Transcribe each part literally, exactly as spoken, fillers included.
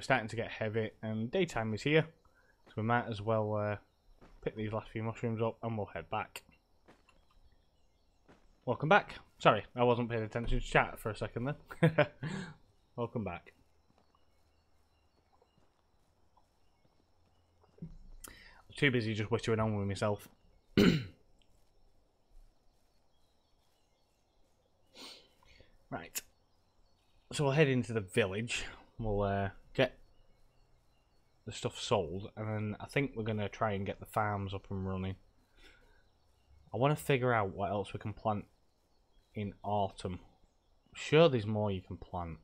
We're starting to get heavy and daytime is here, so we might as well uh, pick these last few mushrooms up and we'll head back. Welcome back. Sorry, I wasn't paying attention to chat for a second then. Welcome back. I'm too busy just whittling on with myself. Right. So we'll head into the village. We'll uh, get the stuff sold, and then I think we're going to try and get the farms up and running. I want to figure out what else we can plant in autumn. I'm sure there's more you can plant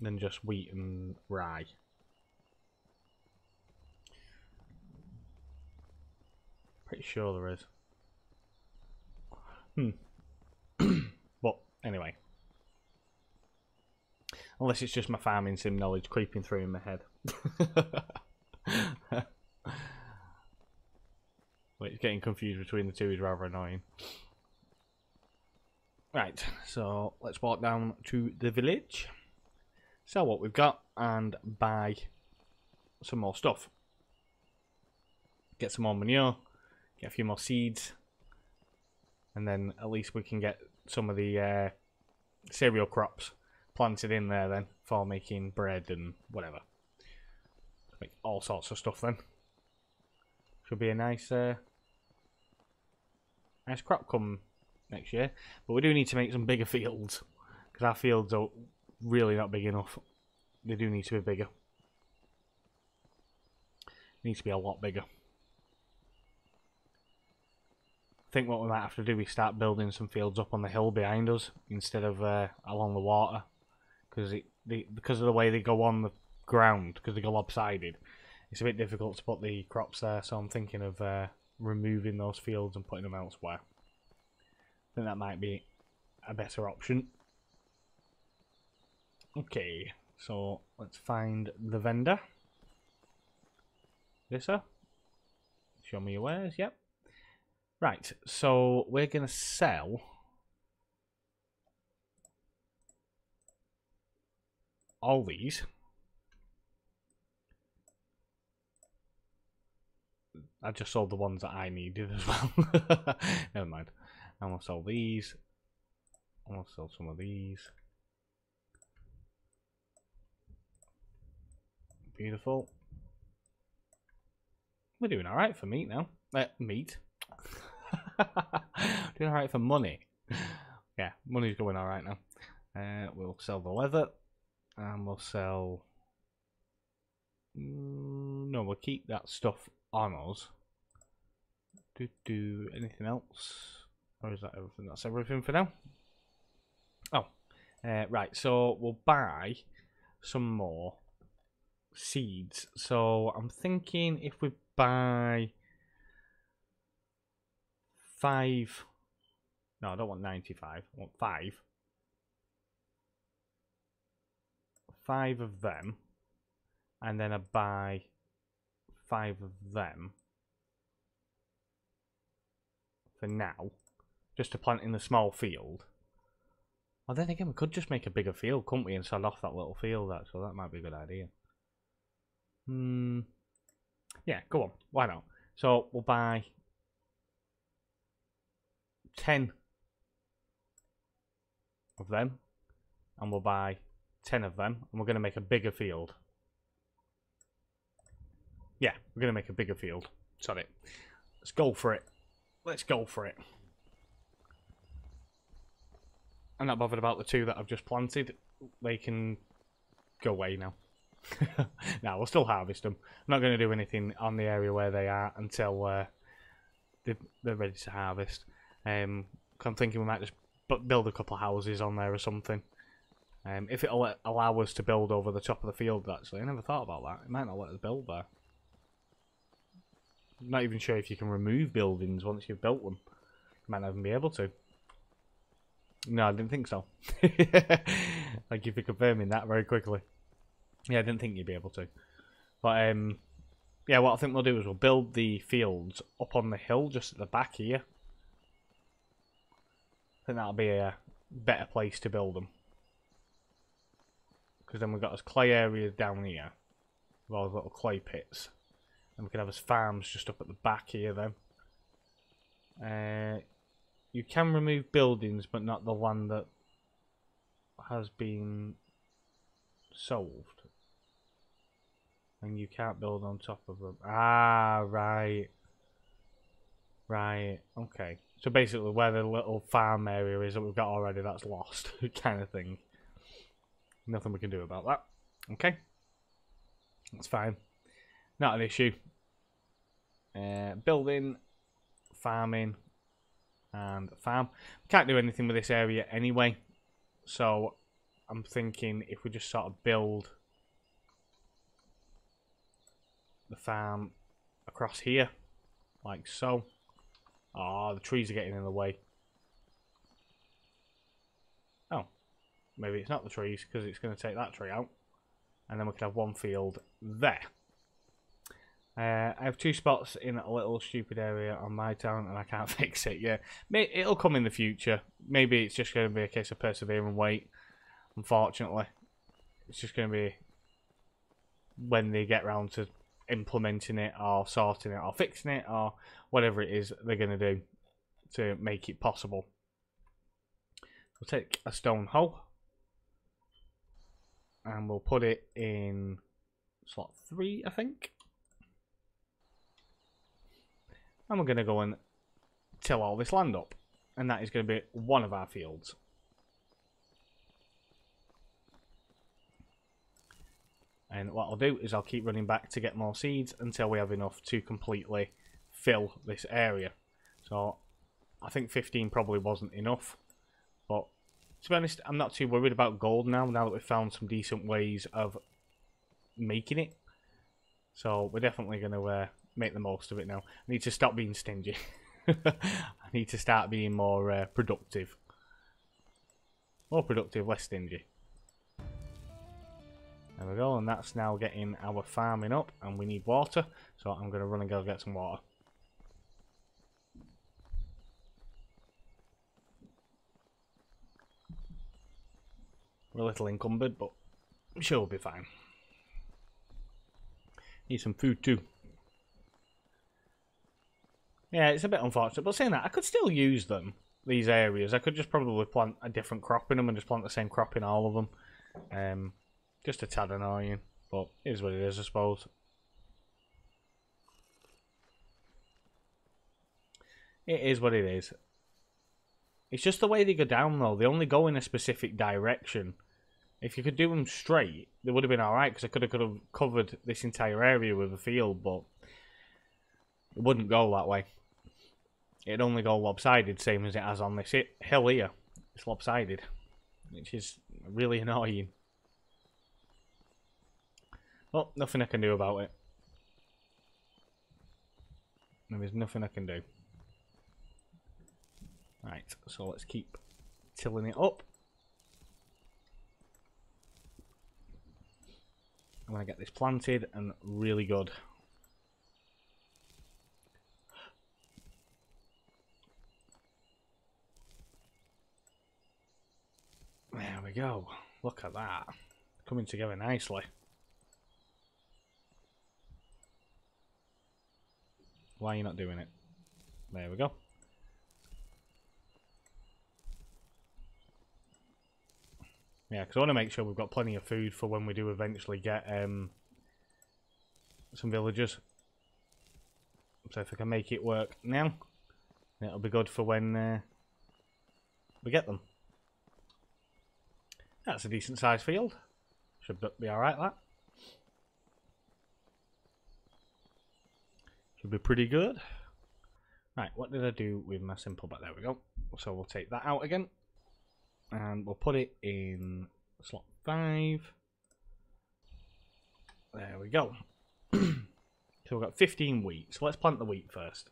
than just wheat and rye. Pretty sure there is. Hmm. But anyway. Unless it's just my farming sim knowledge creeping through in my head. Wait, getting confused between the two is rather annoying. Right, so let's walk down to the village, sell what we've got, and buy some more stuff. Get some more manure, get a few more seeds, and then at least we can get some of the uh, cereal crops planted in there then for making bread and whatever. Make all sorts of stuff then. Should be a nice uh, nice crop come next year. But we do need to make some bigger fields, because our fields are really not big enough. They do need to be bigger. They need to be a lot bigger. I think what we might have to do is start building some fields up on the hill behind us instead of uh, along the water, because it they, because of the way they go on the ground, because they go lopsided. It's a bit difficult to put the crops there, so I'm thinking of uh, removing those fields and putting them elsewhere. I think that might be a better option. Okay, so let's find the vendor. This her? Show me your wares, yep. Right, so we're going to sell all these. I just sold the ones that I needed as well. Never mind. I'm going to sell these. I'm going to sell some of these. Beautiful. We're doing alright for meat now. Uh, meat. Doing alright for money. Yeah, money's going alright now. Uh, we'll sell the leather. And we'll sell... Mm, no, we'll keep that stuff on us. Do do anything else, or is that everything? That's everything for now. Oh, uh, right. So we'll buy some more seeds. So I'm thinking if we buy five. No, I don't want ninety-five. I want five. Five of them, and then I buy five of them for now, just to plant in the small field. Well, then again, we could just make a bigger field, couldn't we, and sell off that little field, so that might be a good idea. Hmm. Yeah, go on, why not? So we'll buy ten of them, and we'll buy ten of them, and we're going to make a bigger field. Yeah, we're going to make a bigger field. Sorry. Let's go for it. Let's go for it. I'm not bothered about the two that I've just planted. They can go away now. Now, we'll still harvest them. I'm not going to do anything on the area where they are until uh, they're ready to harvest. Um, I'm thinking we might just build a couple of houses on there or something. Um, if it'll allow us to build over the top of the field, actually. I never thought about that. It might not let us build there. I'm not even sure if you can remove buildings once you've built them. You might not even be able to. No, I didn't think so. Thank you for confirming that very quickly. Yeah, I didn't think you'd be able to. But, um, yeah, what I think we'll do is we'll build the fields up on the hill just at the back here. I think that'll be a better place to build them. Because then we've got us clay areas down here, rather than little clay pits. And we can have his farms just up at the back here then. Uh, you can remove buildings, but not the land that has been solved. And you can't build on top of them. Ah, right. Right, okay. So basically where the little farm area is that we've got already, that's lost kind of thing. Nothing we can do about that. Okay. That's fine. Not an issue. Uh, building, farming, and farm. We can't do anything with this area anyway. So I'm thinking if we just sort of build the farm across here, like so. Oh, the trees are getting in the way. Oh, maybe it's not the trees because it's going to take that tree out. And then we can have one field there. Uh, I have two spots in a little stupid area on my town and I can't fix it yet. It'll come in the future. Maybe it's just going to be a case of persevere and wait. Unfortunately, it's just going to be when they get round to implementing it or sorting it or fixing it or whatever it is they're going to do to make it possible. We'll take a stone hole and we'll put it in slot three, I think. And we're going to go and till all this land up. And that is going to be one of our fields. And what I'll do is I'll keep running back to get more seeds until we have enough to completely fill this area. So I think fifteen probably wasn't enough. But to be honest, I'm not too worried about gold now, now that we've found some decent ways of making it. So we're definitely going to uh, make the most of it now. I need to stop being stingy. I need to start being more uh, productive. More productive, less stingy. There we go, and that's now getting our farming up, and we need water, so I'm going to run and go get some water. We're a little encumbered, but I'm sure we'll be fine. Need some food too. Yeah, it's a bit unfortunate, but saying that, I could still use them, these areas. I could just probably plant a different crop in them and just plant the same crop in all of them. Um... Just a tad annoying, but it is what it is, I suppose. It is what it is. It's just the way they go down, though. They only go in a specific direction. If you could do them straight, they would have been alright, because I could have, could have covered this entire area with a field, but it wouldn't go that way. It'd only go lopsided, same as it has on this hill here. It's lopsided, which is really annoying. Well, nothing I can do about it. There is nothing I can do. Right, so let's keep tilling it up. I'm going to get this planted and really good. There we go. Look at that. Coming together nicely. Why are you not doing it? There we go. Yeah, because I want to make sure we've got plenty of food for when we do eventually get um, some villagers. So if I can make it work now, it'll be good for when uh, we get them. That's a decent sized field. Should be alright, that. Should be pretty good. Right, what did I do with my simple back? There we go. So we'll take that out again. And we'll put it in slot five. There we go. So we've got fifteen wheat. So let's plant the wheat first.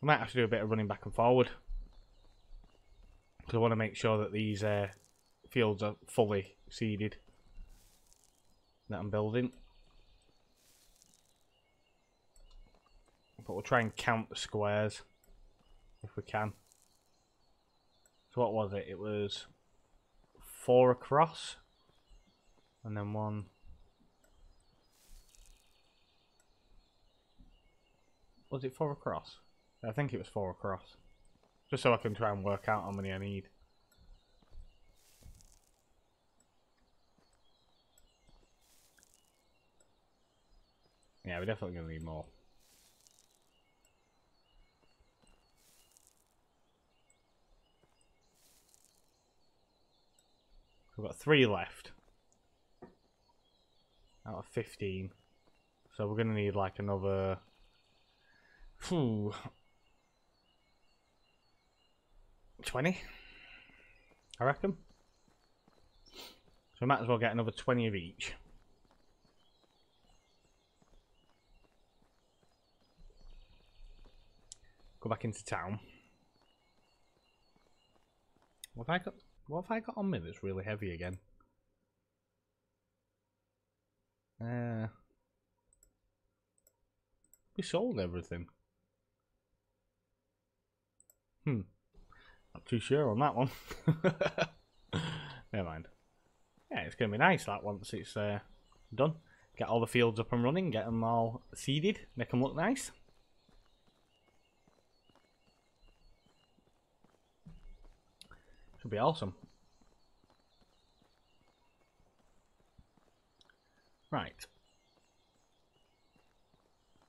We might have to do a bit of running back and forward. Because I want to make sure that these uh, fields are fully seeded that I'm building. But we'll try and count the squares if we can. So what was it? It was four across and then one, Was it four across? I think it was four across. Just so I can try and work out how many I need. Yeah, we're definitely going to need more. We've got three left out of fifteen, so we're going to need like another whew, twenty, I reckon. So we might as well get another twenty of each. Go back into town. What have I got? What have I got on me that's really heavy again? Uh, we sold everything. Hmm. Not too sure on that one. Never mind. Yeah, it's going to be nice that once it's uh, done. Get all the fields up and running, get them all seeded, make them look nice. Could be awesome. Right.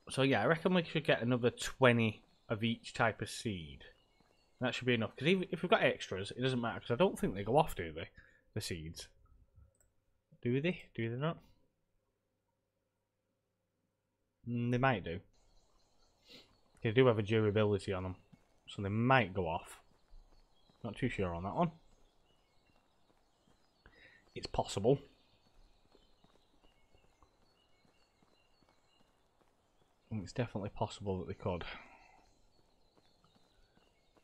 So yeah, I reckon we should get another twenty of each type of seed. That should be enough, because even if we've got extras, it doesn't matter, because I don't think they go off, do they? The seeds. Do they? Do they not? Mm, they might do. They do have a durability on them, so they might go off. Not too sure on that one. It's possible. And it's definitely possible that they could.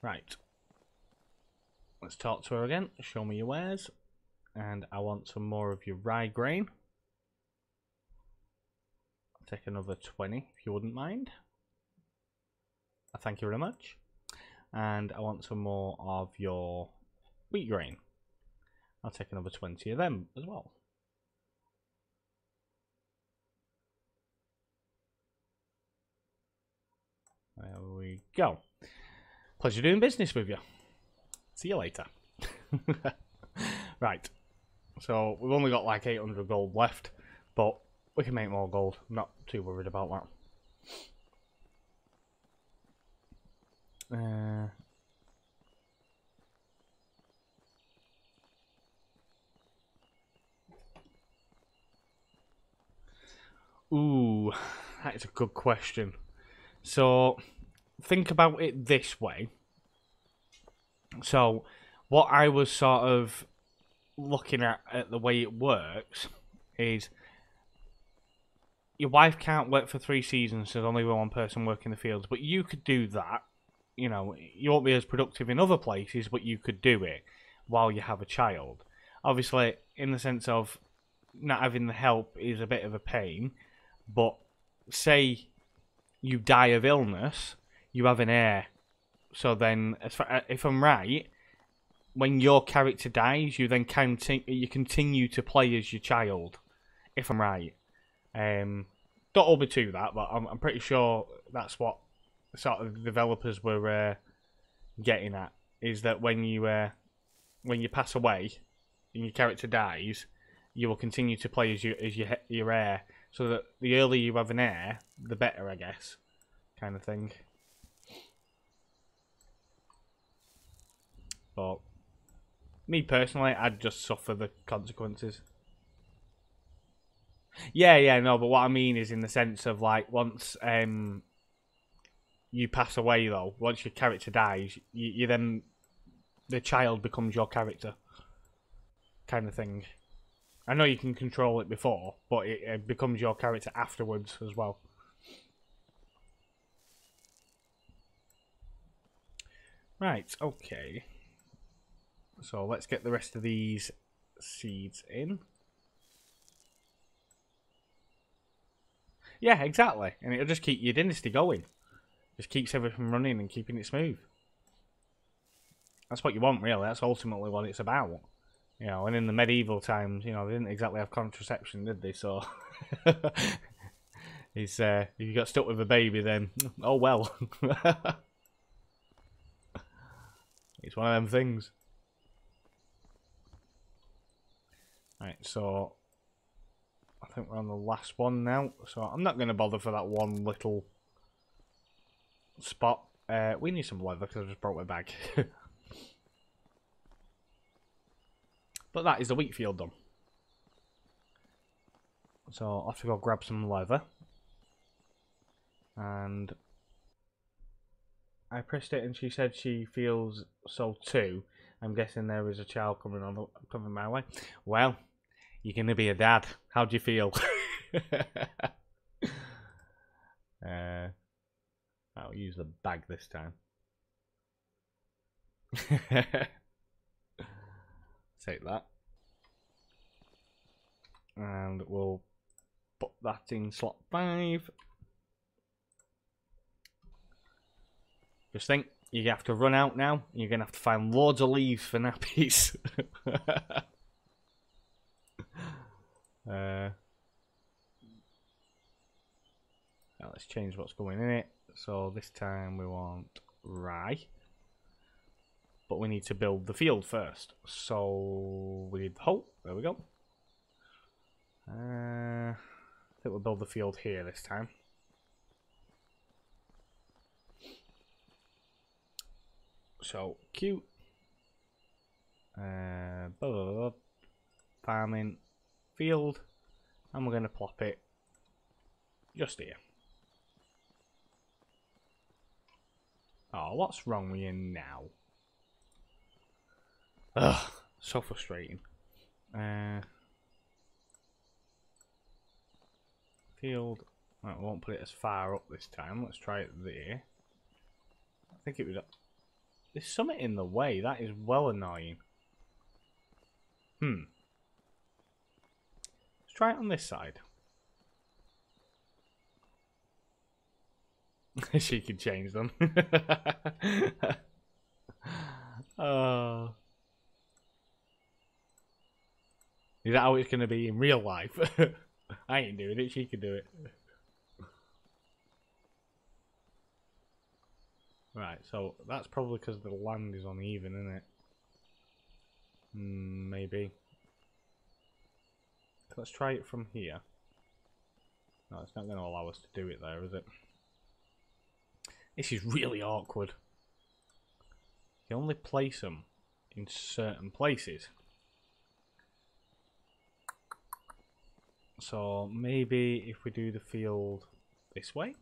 Right. Let's talk to her again. Show me your wares. And I want some more of your rye grain. I'll take another twenty if you wouldn't mind. I thank you very much. And I want some more of your wheat grain. I'll take another twenty of them as well. There we go. Pleasure doing business with you. See you later. Right. So we've only got like eight hundred gold left, but we can make more gold. I'm not too worried about that. Uh, ooh, that is a good question. So, think about it this way. So, what I was sort of looking at, at the way it works is your wife can't work for three seasons, so there's only one person working the fields, but you could do that. You know, you won't be as productive in other places, but you could do it while you have a child. Obviously, in the sense of not having the help is a bit of a pain, but say you die of illness, you have an heir. So then, as far, if I'm right, when your character dies, you then conti- you continue to play as your child, if I'm right. Um, don't hold me to that, but I'm, I'm pretty sure that's what sort of developers were uh, getting at, is that when you uh, when you pass away and your character dies, you will continue to play as you as your your heir, so that the earlier you have an heir, the better, I guess, kind of thing. But me personally, I'd just suffer the consequences. Yeah, yeah, no, but what I mean is in the sense of like once um. you pass away though, once your character dies, you, you then, the child becomes your character, kind of thing. I know you can control it before, but it, it becomes your character afterwards as well. Right, okay. So let's get the rest of these seeds in. Yeah, exactly, and it'll just keep your dynasty going. Just keeps everything running and keeping it smooth. That's what you want, really. That's ultimately what it's about, you know. And in the medieval times, you know, they didn't exactly have contraception, did they? So He's uh, he got stuck with a baby then. Oh well. It's one of them things. Right, so I think we're on the last one now. So I'm not going to bother for that one little spot. Uh, we need some leather because I just brought my bag. But that is the wheat field done. So I'll have to go grab some leather. And I pressed it and she said she feels so too. I'm guessing there is a child coming on coming my way. Well, you're going to be a dad. How do you feel? uh, I'll use the bag this time. Take that. And we'll put that in slot five. Just think, you have to run out now. You're going to have to find loads of leaves for nappies. uh, now let's change what's going in it. So this time we want rye. But we need to build the field first. So we need the hole. There we go. Uh, I think we'll build the field here this time. So, cute. Uh, blah, blah, blah. Farming field. And we're going to plop it just here. Oh, what's wrong with you now? Ugh, so frustrating. Uh, field. Right, we won't put it as far up this time. Let's try it there. I think it was up. There's something in the way. That is well annoying. Hmm. Let's try it on this side. She could change them. Oh. Is that how it's going to be in real life? I ain't doing it. She could do it. Right, so that's probably because the land is uneven, isn't it? Mm, maybe. Let's try it from here. No, it's not going to allow us to do it there, is it? This is really awkward. You only place them in certain places. So maybe if we do the field this way.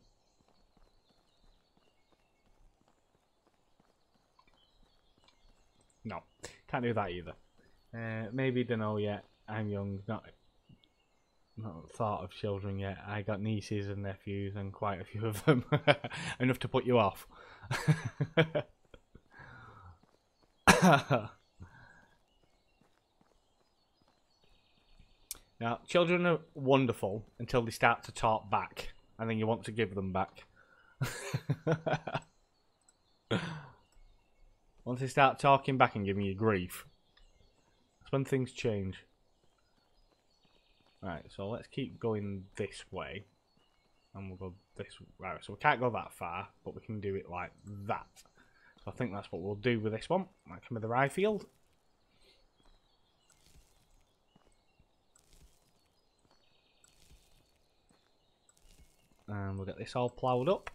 No, can't do that either. Uh, maybe don't know yet. I'm young, not not thought of children yet. I got nieces and nephews, and quite a few of them. Enough to put you off. Now, children are wonderful until they start to talk back, and then you want to give them back. Once they start talking back and giving you grief, that's when things change. Right, so let's keep going this way. And we'll go this way. Right, so we can't go that far, but we can do it like that. So I think that's what we'll do with this one. That can be the rye field. And we'll get this all ploughed up.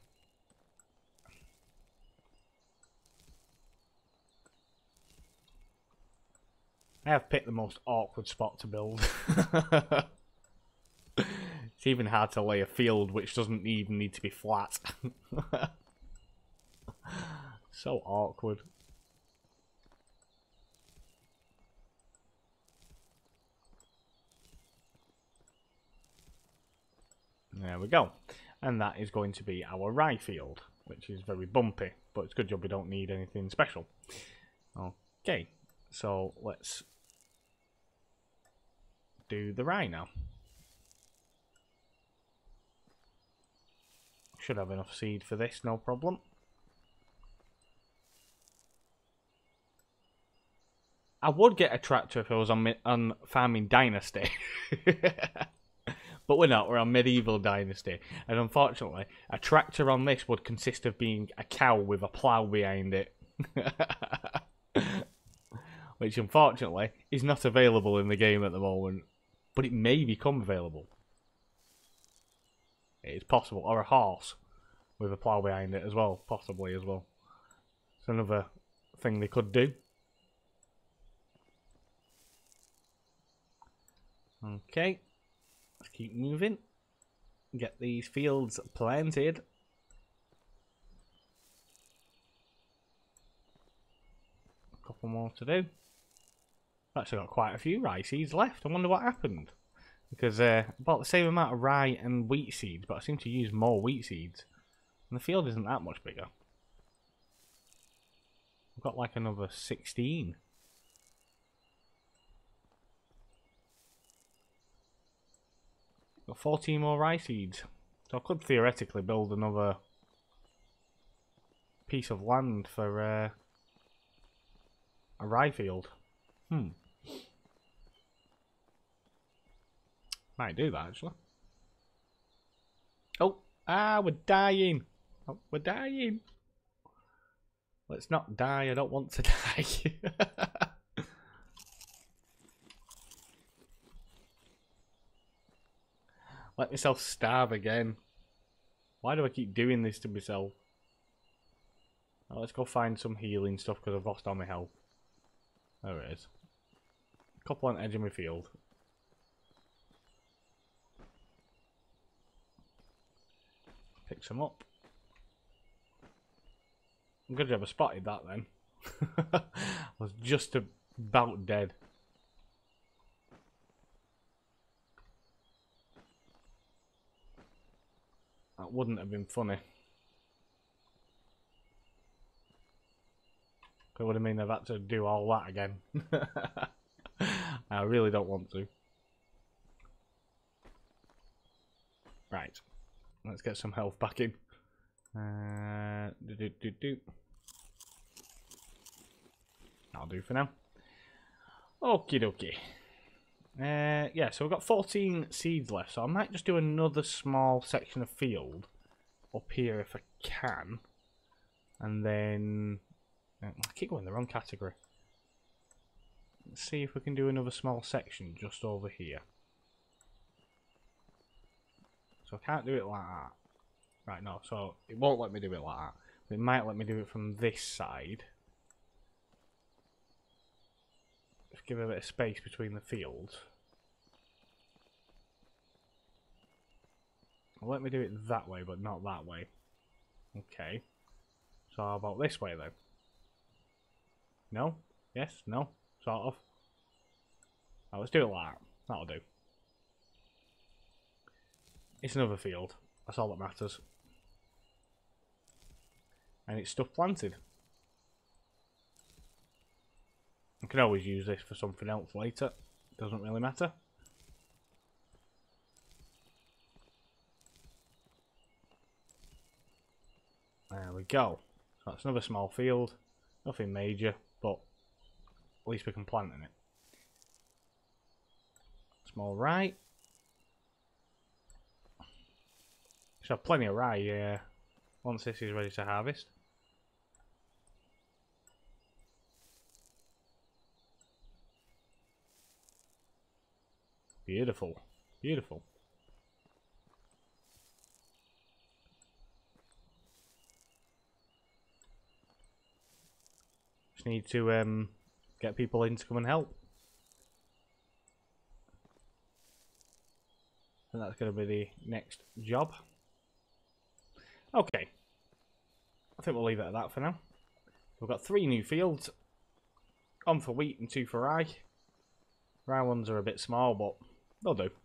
I have picked the most awkward spot to build. It's even hard to lay a field which doesn't even need to be flat. So awkward. There we go. And that is going to be our rye field, which is very bumpy, but it's a good job we don't need anything special. Okay, so let's do the rye now. Should have enough seed for this, no problem. I would get a tractor if I was on, on Farming Dynasty. But we're not, we're on Medieval Dynasty. And unfortunately, a tractor on this would consist of being a cow with a plough behind it. Which unfortunately is not available in the game at the moment. But it may become available. It is possible. Or a horse with a plough behind it as well. Possibly as well. It's another thing they could do. Okay. Let's keep moving. Get these fields planted. A couple more to do. I've actually got quite a few rye seeds left. I wonder what happened. Because uh, I bought the same amount of rye and wheat seeds, but I seem to use more wheat seeds. And the field isn't that much bigger. I've got like another sixteen. Got fourteen more rye seeds. So I could theoretically build another piece of land for uh, a rye field. Hmm. Might do that actually. Oh, ah, we're dying. Oh, we're dying. Let's not die. I don't want to die. Let myself starve again. Why do I keep doing this to myself? Now let's go find some healing stuff because I've lost all my health. There it is. A couple on the edge of my field. Pick some up. I'm glad you ever spotted that then. I was just about dead. That wouldn't have been funny. It would have meant I've had to do all that again. I really don't want to. Right. Let's get some health back in. Uh, do, do, do, do. That'll do for now. Okie dokie. Uh, yeah, so we've got fourteen seeds left, so I might just do another small section of field up here if I can. And then... I keep going in the wrong category. Let's see if we can do another small section just over here. So I can't do it like that. Right, no, so it won't let me do it like that. But it might let me do it from this side. Just give it a bit of space between the fields. Let me do it that way, but not that way. Okay. So how about this way then? No? Yes? No? Sort of. Now let's do it like that. That'll do. It's another field. That's all that matters. And it's stuff planted. I can always use this for something else later. Doesn't really matter. There we go. So that's another small field. Nothing major, but at least we can plant in it. Small rye. Should have plenty of rye uh, once this is ready to harvest. Beautiful, beautiful. Just need to um, get people in to come and help. And that's going to be the next job. Okay. I think we'll leave it at that for now. We've got three new fields. One for wheat and two for rye. Rye ones are a bit small, but... they'll do.